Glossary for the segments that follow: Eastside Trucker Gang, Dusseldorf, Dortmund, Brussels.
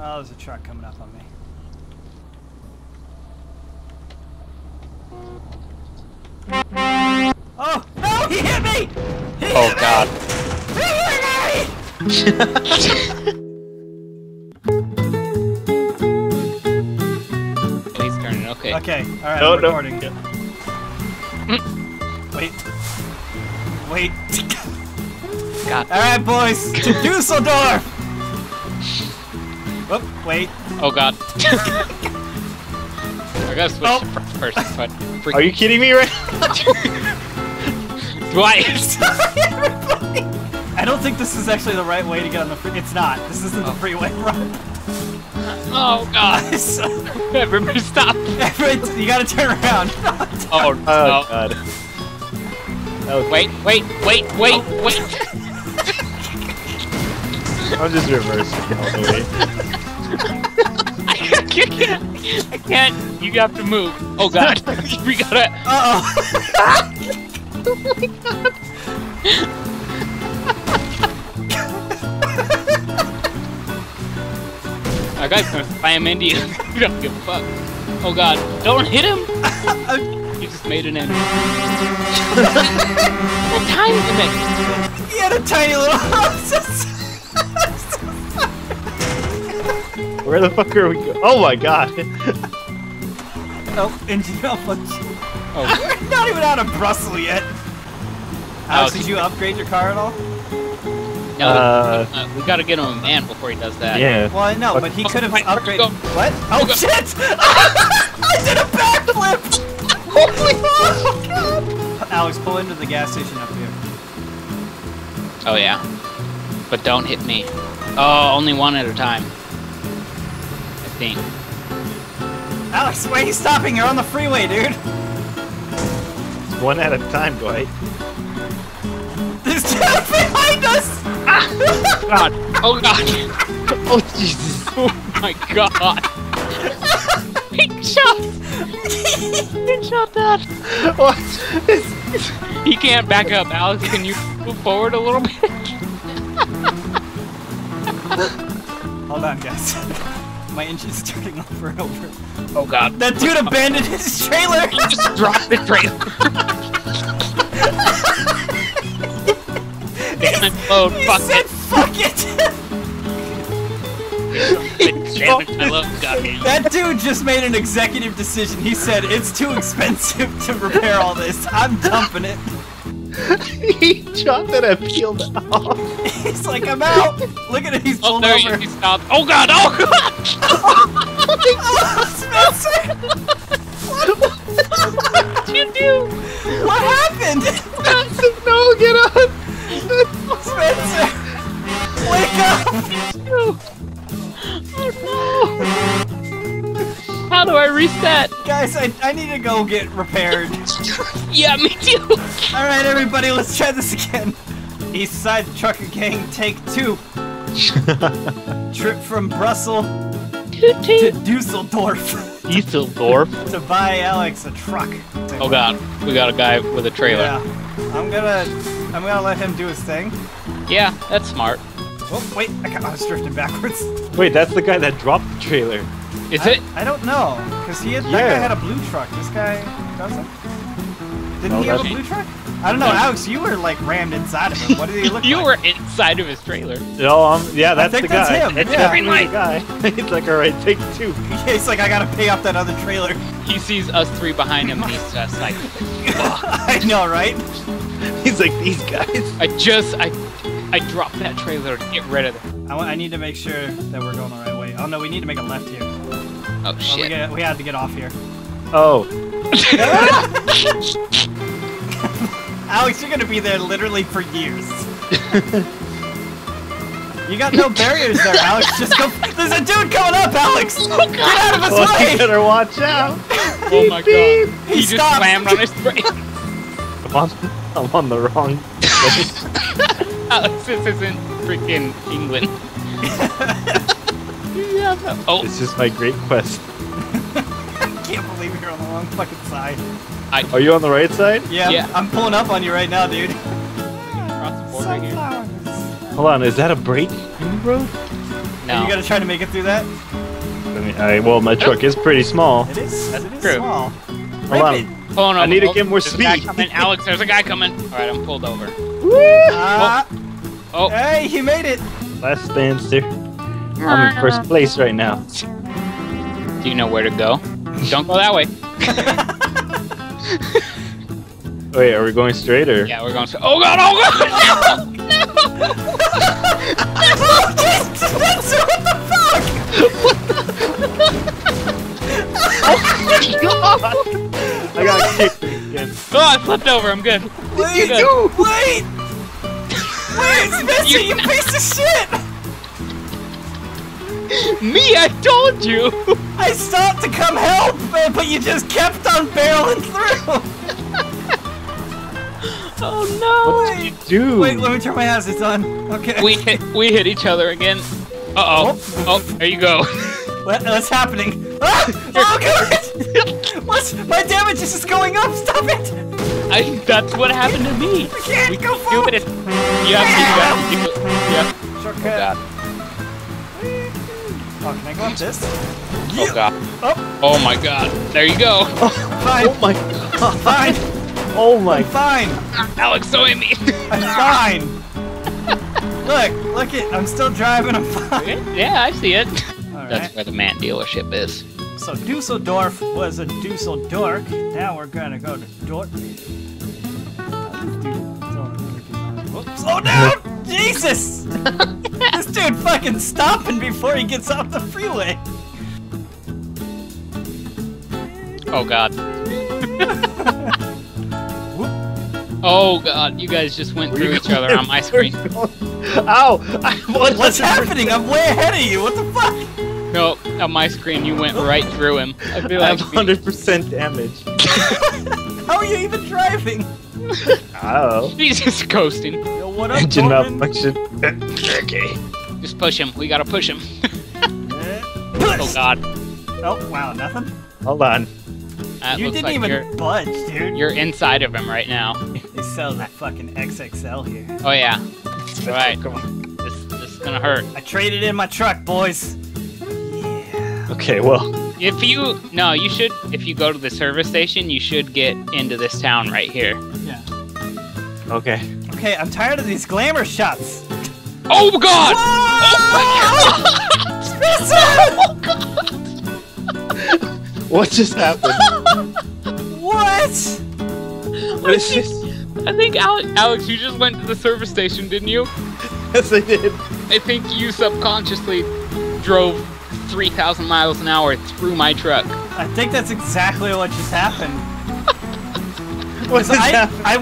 Oh, there's a truck coming up on me. Oh! No! He hit me! He oh, hit God. Me! He hit me! Please turn it, okay. Okay, alright, no, I'm recording. No. Yeah. Wait. Alright, boys, to Dusseldorf! Whoop, wait. Oh, God. I gotta switch to first person. Are you kidding me right now? Dwight! Sorry, everybody! I don't think this is actually the right way to get on the freeway. It's not. This isn't the freeway run. Oh, God. Everybody stop. You gotta turn around. Oh, God. Okay. Wait. Oh. Wait. I'm just reversing all the way. I can't. You have to move. Oh God. We gotta. Oh my God. That guy's gonna spam into you. You don't give a fuck. Oh God. Don't hit him. You just made an enemy. What time is it? He had a tiny little house. Where the fuck are we going? Oh my God! Oh, and you know what? Oh. We're not even out of Brussels yet. Alex, did you upgrade your car at all? No, we gotta get him a van before he does that. Yeah. Well, I know, but he could have upgraded. What? Oh shit! I did a backflip! Holy God! Alex, pull into the gas station up here. Oh yeah, but don't hit me. Oh, only one at a time. Thing. Alex, why are you stopping? You're on the freeway, dude! It's one at a time, Dwight. There's two behind us! Ah! God. Oh God! Oh Jesus! Oh my God! Big shot! Big shot, Dad! What? He can't back up, Alex. Can you move forward a little bit? Hold on, guys. My engine's turning over and over. Oh God. That dude abandoned his trailer! He just dropped the trailer. He said fuck it! I love God. That dude just made an executive decision. He said, it's too expensive to repair all this. I'm dumping it. He dropped it and peeled off. He's like, I'm out. Look at it, he's pulled over. Oh, there he stopped. Oh God! Oh God! Spencer! What did you do? What happened? No, get on! Spencer! Wake up! Oh no! How do I reset? Guys, I need to go get repaired. Yeah, me too! Alright, everybody, let's try this again. Eastside Trucker Gang, take two. Trip from Brussels to Dusseldorf. Dusseldorf? To buy Alex a truck. Oh God, we got a guy with a trailer. Yeah. I'm gonna let him do his thing. Yeah, that's smart. Oh wait, I was drifting backwards. Wait, that's the guy that dropped the trailer. Is it? I don't know, cause that guy had a blue truck. This guy doesn't. Didn't he have a blue truck? I don't know, Alex, you were like rammed inside of him. What did he look like? You were inside of his trailer. No, yeah, that's the guy. I think that's him. It's the green light guy. He's like, alright, take two. He's like, I gotta pay off that other trailer. He sees us three behind him and he's just like, fuck. I know, right? He's like, these guys. I dropped that trailer to get rid of it. I need to make sure that we're going the right way. Oh no, we need to make a left here. Oh shit. We had to get off here. Oh. Alex, you're gonna be there literally for years. You got no barriers there, Alex. Just go. There's a dude coming up, Alex. Oh, get out of his way. You better watch out. Oh my God. He just slammed on his brake. I'm on the wrong. Alex, this isn't freaking England. Oh. This is my great quest. I can't believe you're on the wrong fucking side. Are you on the right side? Yeah. I'm pulling up on you right now, dude. Hold on, is that a brake? No. Are you gonna try to make it through that? I mean, well, my truck is pretty small. It is. That's true. Small. Hold on. I need to get more speed. Alex, there's a guy coming. All right, I'm pulled over. Woo! Oh. Hey, he made it. Last stand, sir. I'm in first place right now. Do you know where to go? Don't go that way. Wait, are we going straight or? Yeah, we're going straight. Oh god! Oh god! No! No! What the fuck? Oh my god! I got kicked again. Oh, I flipped over. I'm good. Wait! Good. Wait! Wait, Spencer, you piece of shit! Me, I told you! I stopped to come help, but you just kept on barreling through! Oh no! What did you do? Wait, let me turn my hazards on. Okay. We hit each other again. Uh-oh. Oh, there you go. What's happening? Ah! Oh god! My damage is just going up. Stop it! That's what happened to me. I can't go forward. You have to do it. Yeah. Shortcut. Oh, can I go up this? Oh god. Oh my god. There you go. Oh, fine. Oh my god. Fine. Oh my! I'm fine. Alex, don't hit me. I'm fine. Look it. I'm still driving. I'm fine. Yeah, I see it. Right. That's where the man dealership is. So Dusseldorf was a Dusseldorf. Now we're gonna go to Dortmund. Slow down! Jesus! This dude fucking stopping before he gets off the freeway. Oh god. Oh god, you guys just went through each other on my screen. Ow! What's happening? I'm way ahead of you, what the fuck? No, on my screen you went right through him. I feel like I have 100% damage. How are you even driving? I don't know. He's just coasting. Yo, what up, engine malfunction. Okay. Just push him, we gotta push him. Oh god. Oh, wow, nothing? Hold on. That you didn't like even budge, dude. You're inside of him right now. They sell that fucking XXL here. Oh yeah. Right. Come on. This is gonna hurt. I traded in my truck, boys. Yeah. Okay, well. If you go to the service station, you should get into this town right here. Yeah. Okay. Okay, I'm tired of these glamour shots. Oh god! Oh my god! Oh god! What just happened? What? What is this? I think Alex, you just went to the service station, didn't you? Yes, I did. I think you subconsciously drove 3,000 miles an hour through my truck. I think that's exactly what just happened. I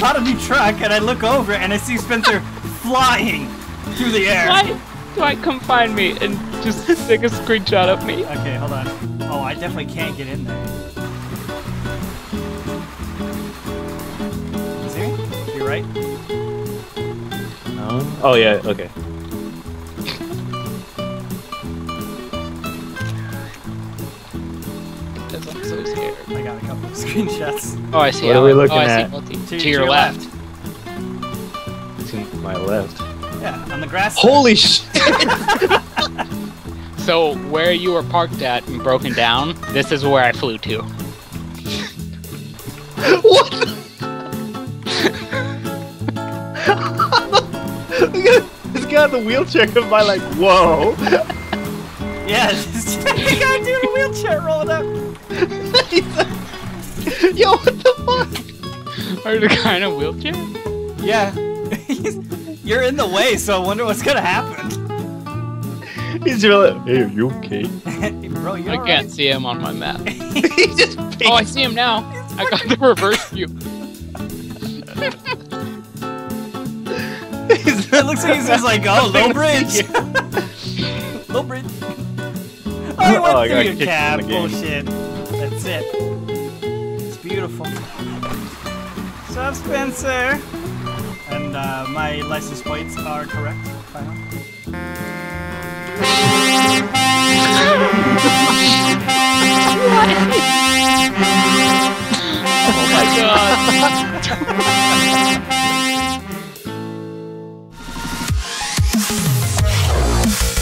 bought a new truck, and I look over, and I see Spencer flying through the air. Why come find me and just take a screenshot of me? Okay, hold on. Oh, I definitely can't get in there. Is he? You're right? No? Oh, yeah, okay. That's like so scared. I got a couple of screenshots. Oh, I see. What are we looking at? Oh, to your left. To my left. Yeah, on the grass. Holy shit! So, where you were parked at and broken down, this is where I flew to. What? This guy in the wheelchair comes by like, whoa. Yeah, the guy in a wheelchair rolled up. Yo, what the fuck? Are the guy in a wheelchair? Yeah. You're in the way, so I wonder what's gonna happen. He's really like, hey, are you okay? Bro, I can't see him on my map. He just I see him now. I got the reverse view. It looks like he's just like, oh, low bridge. Low bridge. Oh, he went through your cab. Bullshit. That's it. It's beautiful. So I'm Spencer. And my license plates are correct. Final. Oh my god.